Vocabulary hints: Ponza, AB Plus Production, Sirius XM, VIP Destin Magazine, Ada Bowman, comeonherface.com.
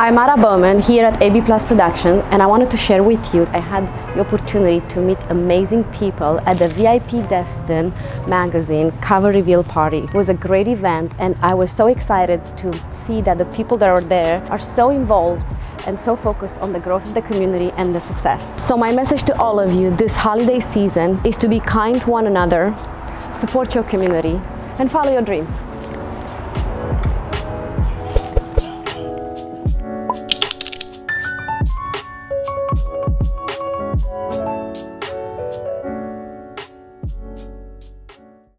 I'm Ada Bowman here at AB Plus Production, and I wanted to share with you I had the opportunity to meet amazing people at the VIP Destin Magazine cover reveal party. It was a great event, and I was so excited to see that the people that are there are so involved and so focused on the growth of the community and the success. So my message to all of you this holiday season is to be kind to one another, support your community, and follow your dreams.